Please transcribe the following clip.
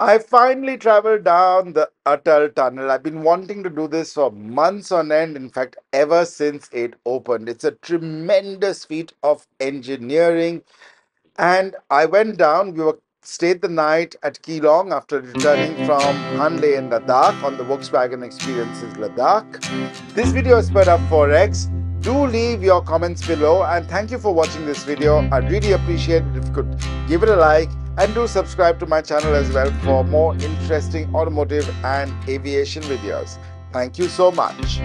I finally traveled down the Atal Tunnel. I've been wanting to do this for months on end, in fact, ever since it opened. It's a tremendous feat of engineering. And I went down, stayed the night at Keylong after returning from Hunle in Ladakh on the Volkswagen Experiences Ladakh. This video is sped up 4x. Do leave your comments below and thank you for watching this video. I'd really appreciate it if you could give it a like and do subscribe to my channel as well for more interesting automotive and aviation videos. Thank you so much.